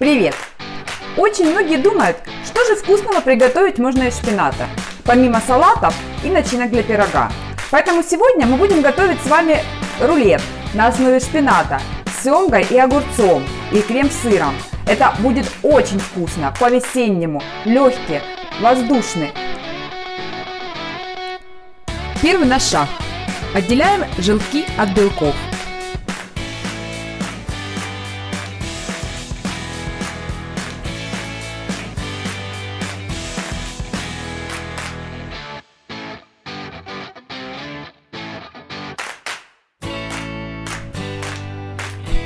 Привет! Очень многие думают, что же вкусного приготовить можно из шпината, помимо салатов и начинок для пирога. Поэтому сегодня мы будем готовить с вами рулет на основе шпината с семгой и огурцом и крем-сыром. Это будет очень вкусно, по-весеннему, легкий, воздушный. Первый наш шаг. Отделяем желтки от белков.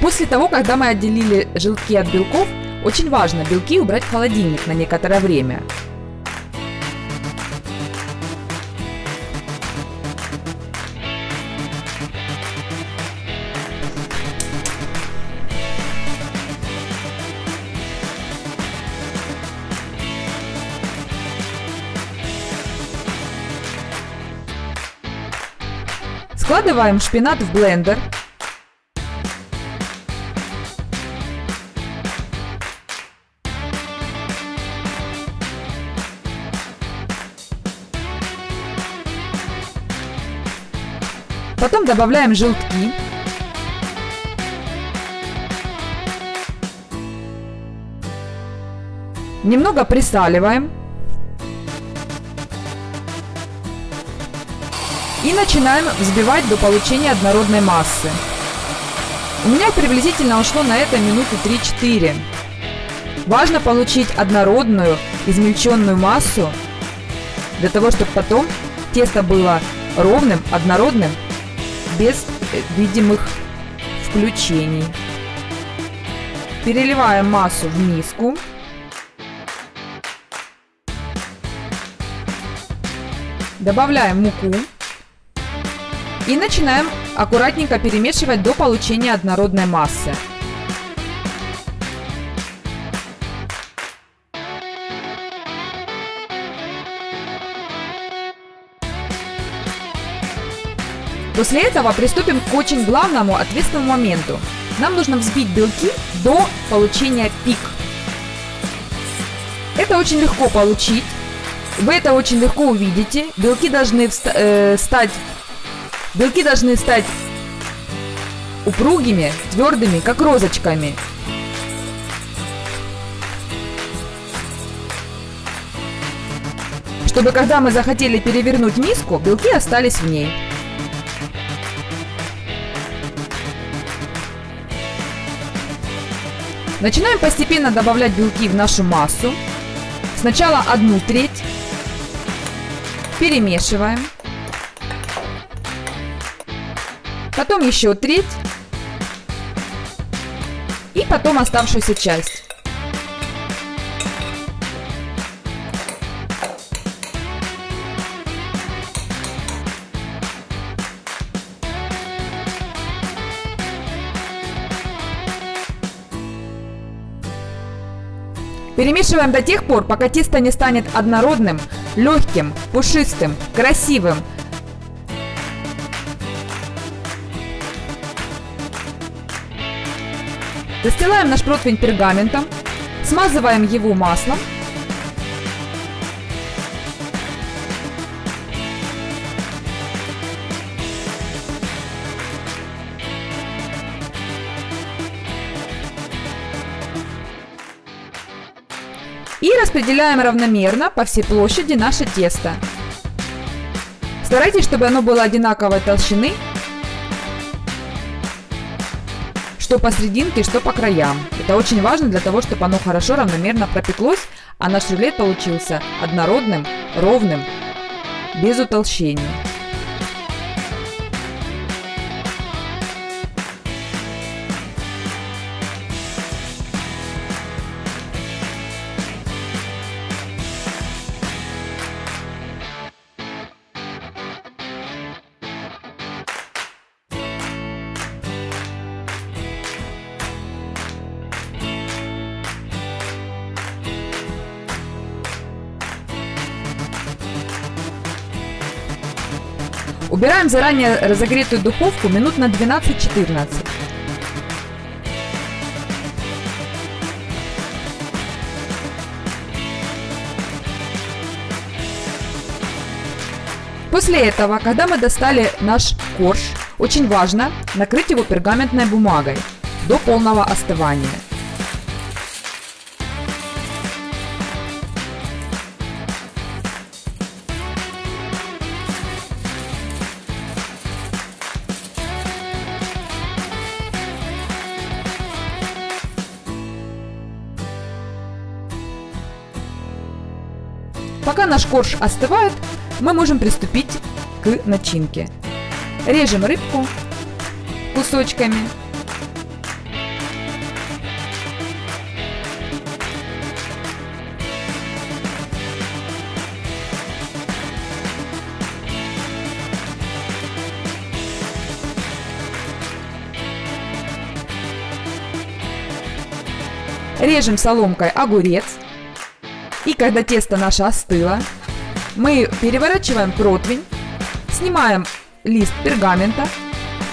После того, когда мы отделили желтки от белков, очень важно белки убрать в холодильник на некоторое время. Складываем шпинат в блендер. Потом добавляем желтки, немного присаливаем и начинаем взбивать до получения однородной массы. У меня приблизительно ушло на это минуты 3-4. Важно получить однородную измельченную массу для того, чтобы потом тесто было ровным, однородным, без видимых включений. Переливаем массу в миску. Добавляем муку. И начинаем аккуратненько перемешивать до получения однородной массы. После этого приступим к очень главному ответственному моменту. Нам нужно взбить белки до получения пик. Это очень легко получить. Вы это очень легко увидите. Белки должны стать упругими, твердыми, как розочками. Чтобы когда мы захотели перевернуть миску, белки остались в ней. Начинаем постепенно добавлять белки в нашу массу. Сначала 1/3. Перемешиваем. Потом еще 1/3. И потом оставшуюся часть. Перемешиваем до тех пор, пока тесто не станет однородным, легким, пушистым, красивым. Застилаем наш противень пергаментом, смазываем его маслом. И распределяем равномерно по всей площади наше тесто. Старайтесь, чтобы оно было одинаковой толщины, что по серединке, что по краям. Это очень важно для того, чтобы оно хорошо равномерно пропеклось, а наш рулет получился однородным, ровным, без утолщений. Убираем заранее разогретую духовку минут на 12-14. После этого, когда мы достали наш корж, очень важно накрыть его пергаментной бумагой до полного остывания. Пока наш корж остывает, мы можем приступить к начинке. Режем рыбку кусочками. Режем соломкой огурец. И когда тесто наше остыло, мы переворачиваем противень, снимаем лист пергамента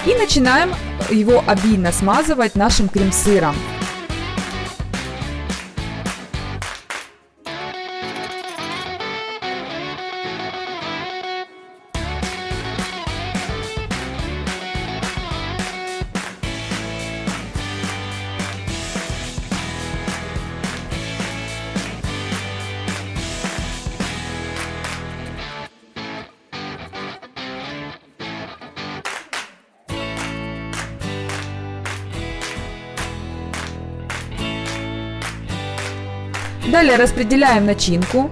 и начинаем его обильно смазывать нашим крем-сыром. Далее распределяем начинку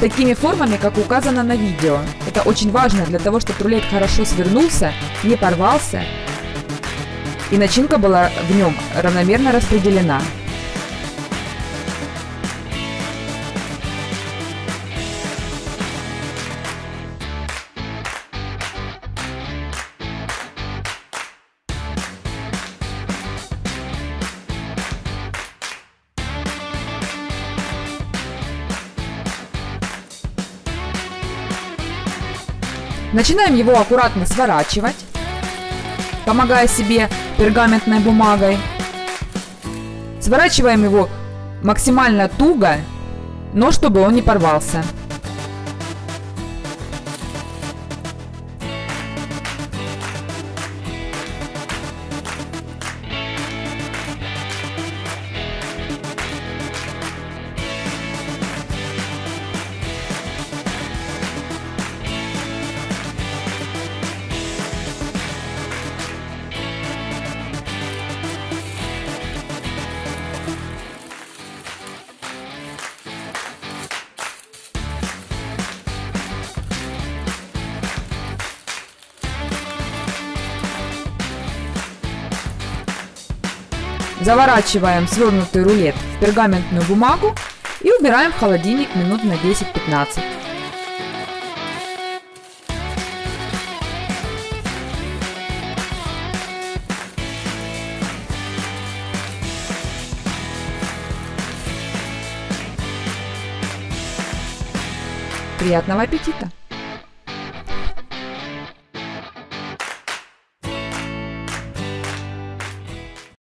такими формами, как указано на видео. Это очень важно для того, чтобы рулет хорошо свернулся, не порвался и начинка была в нем равномерно распределена. Начинаем его аккуратно сворачивать, помогая себе пергаментной бумагой. Сворачиваем его максимально туго, но чтобы он не порвался. Заворачиваем свернутый рулет в пергаментную бумагу и убираем в холодильник минут на 10-15. Приятного аппетита!